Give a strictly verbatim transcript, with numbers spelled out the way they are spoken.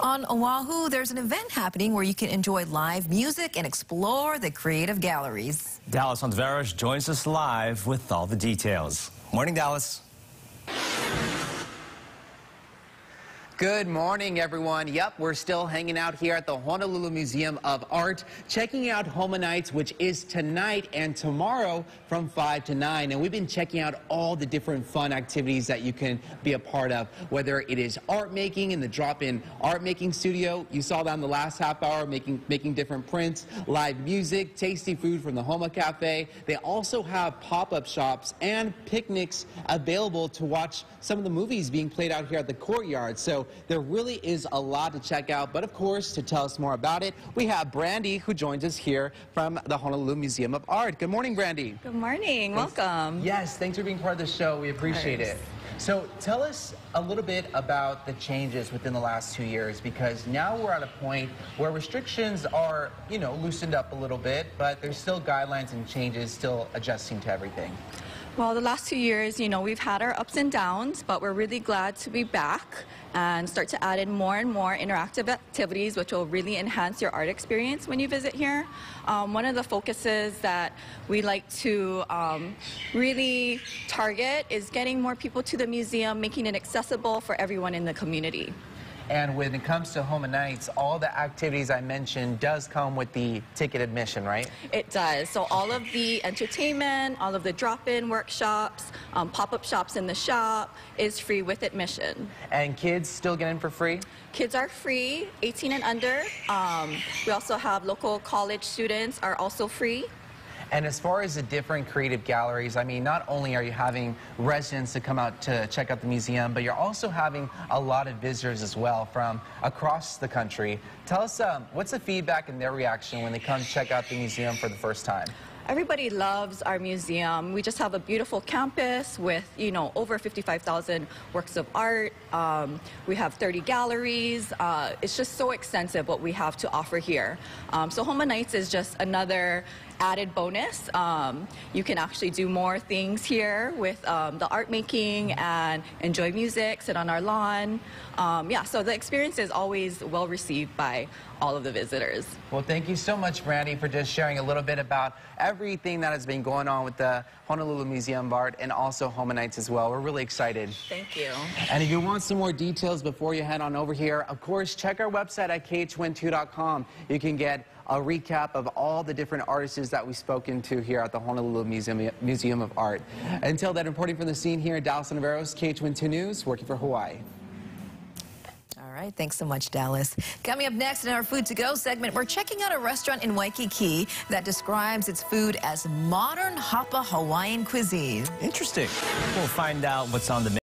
On Oahu, there's an event happening where you can enjoy live music and explore the creative galleries. Dallas Ontiveros joins us live with all the details. Morning, Dallas. Good morning, everyone. Yep, we're still hanging out here at the Honolulu Museum of Art, checking out HOMA Nights, which is tonight and tomorrow from five to nine. And we've been checking out all the different fun activities that you can be a part of, whether it is art making in the drop-in art making studio. You saw that in the last half hour, making, making different prints, live music, tasty food from the HOMA Cafe. They also have pop-up shops and picnics available to watch some of the movies being played out here at the courtyard. So there really is a lot to check out, but of course, to tell us more about it, we have Brandy, who joins us here from the Honolulu Museum of Art. Good morning, Brandy. Good morning. Thanks. Welcome. Yes, thanks for being part of the show. We appreciate it. So tell us a little bit about the changes within the last two years, because now we're at a point where restrictions are, you know, loosened up a little bit, but there's still guidelines and changes still adjusting to everything. Well, the last two years, you know, we've had our ups and downs, but we're really glad to be back and start to add in more and more interactive activities, which will really enhance your art experience when you visit here. Um, one of the focuses that we like to um, really target is getting more people to the museum, making it accessible for everyone in the community. And when it comes to HOMA Nights, all the activities I mentioned does come with the ticket admission, right? It does. So all of the entertainment, all of the drop-in workshops, um, pop-up shops in the shop is free with admission. And kids still get in for free? Kids are free, eighteen and under. Um, we also have local college students are also free. And as far as the different creative galleries, I mean, not only are you having residents to come out to check out the museum, but you're also having a lot of visitors as well from across the country. Tell us, um, what's the feedback and their reaction when they come check out the museum for the first time? Everybody loves our museum. We just have a beautiful campus with, you know, over fifty-five thousand works of art. Um, we have thirty galleries. Uh, it's just so extensive what we have to offer here. Um, so HOMA Nights is just another added bonus. Um, you can actually do more things here with um, the art making and enjoy music, sit on our lawn. Um, yeah, so the experience is always well received by all of the visitors. Well, thank you so much, Brandy, for just sharing a little bit about everything that has been going on with the Honolulu Museum of Art and also HOMA Nights as well. We're really excited. Thank you. And if you want some more details before you head on over here, of course, check our website at K H O N two dot com. You can get a recap of all the different artists that we've spoken to here at the Honolulu Museum, Museum of Art. Until then, reporting from the scene here in Dallas Ontiveros, K H O N two News, working for Hawaii. All right, thanks so much, Dallas. Coming up next in our Food to Go segment, we're checking out a restaurant in Waikiki that describes its food as modern Hapa Hawaiian cuisine. Interesting. We'll find out what's on the menu.